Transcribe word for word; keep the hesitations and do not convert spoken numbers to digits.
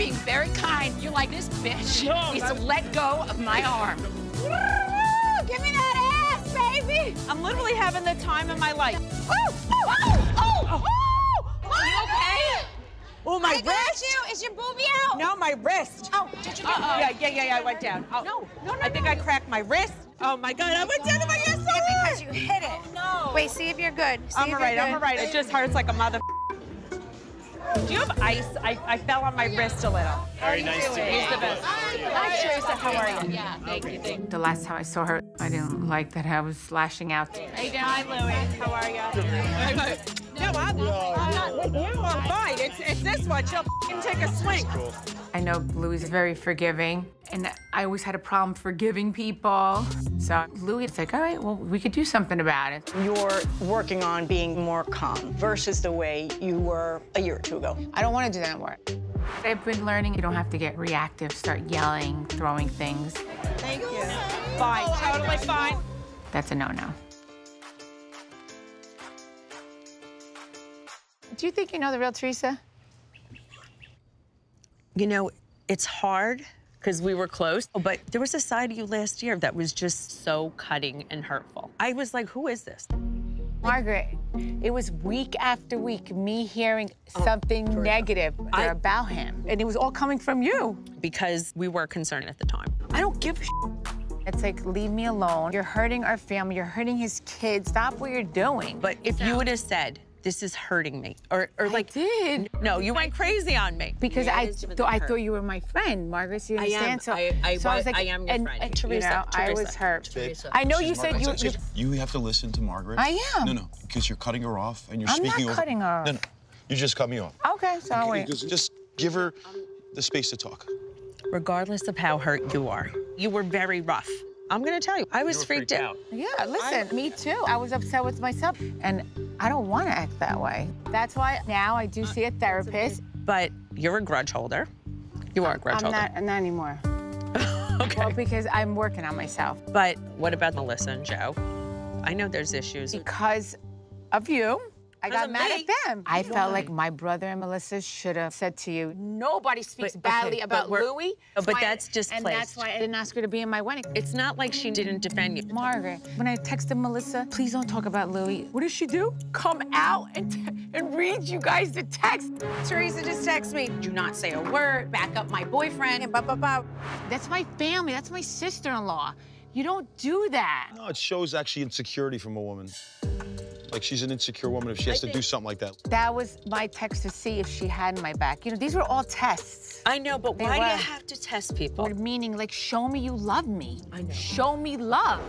being very kind. You're like, this bitch no, needs to let go of my arm. Give me that ass, baby. I'm literally having the time of my life. Ooh, ooh, oh, oh, oh, oh. Are you okay? Oh, my I wrist. Got you. Is your boobie out? No, my wrist. Oh, did you get uh-oh. Yeah, yeah, yeah, yeah, I went down. Oh. No, no, no, I think no. I cracked my wrist. Oh, my God, I went down to my wrist. Because you hit it. Oh, no. Wait, see if you're good. See I'm all right, I'm all right. It just hurts like a mother. Do you have ice? I, I fell on my wrist a little. Very nice to meet you. He's the best. Hi, Teresa. How are you? Yeah, thank you. Thank you. The last time I saw her, I didn't like that I was lashing out. Hey, doing? Hi, Louie. How are you? No, I'm not with you. I'm fine. It's, it's this one. She'll take a swing. I know Louie is very forgiving, and I always had a problem forgiving people. So Louie, it's like, all right, well, we could do something about it. You're working on being more calm versus the way you were a year or two ago. I don't want to do that anymore. I've been learning you don't have to get reactive, start yelling, throwing things. Thank you. Fine, oh, totally fine. That's a no-no. Do you think you know the real Teresa? You know, it's hard because we were close, but there was a side of you last year that was just so cutting and hurtful. I was like, who is this? Margaret, it was week after week me hearing something oh, negative I, about him, and it was all coming from you. Because we were concerned at the time. I don't give a shit. It's like, leave me alone. You're hurting our family. You're hurting his kids. Stop what you're doing. But if you would have said, this is hurting me, or, or like, I did. No, you went crazy on me. Because I, th I thought you were my friend, Margaret, so you understand? I am, so, I, I, so I was like, I am your and, friend. And, Teresa, you know, Teresa, I was hurt. Teresa. I know you said you, you... You have to listen to Margaret. I am. No, no, because you're cutting her off and you're I'm speaking over... I'm not cutting her off. No, no, you just cut me off. Okay, so I'll wait. Just give her the space to talk. Regardless of how hurt you are, you were very rough. I'm gonna tell you, I was freaked, freaked out. out. Yeah, listen, I, me too. I was upset with myself, and I don't want to act that way. That's why now I do uh, see a therapist. But you're a grudge holder. You are a grudge I'm holder. I'm not, not anymore. Okay. Well, because I'm working on myself. But what about Melissa and Joe? I know there's issues. Because of you, I got mad me. at them. I Why? felt like my brother and Melissa should have said to you, nobody speaks but, badly okay, about Louie. But, but that's just And placed. That's why I didn't ask her to be in my wedding. It's not like she didn't defend you. Margaret, when I texted Melissa, please don't talk about Louie. What does she do? Come out and, t and read you guys the text. Teresa just texted me, do not say a word, back up my boyfriend, and blah, blah, blah. That's my family, that's my sister-in-law. You don't do that. No, it shows actually insecurity from a woman. Like, she's an insecure woman if she has to do something like that. That was my text to see if she had my back. You know, these were all tests. I know, but why do you have to test people? Meaning, like, show me you love me. I know. Show me love.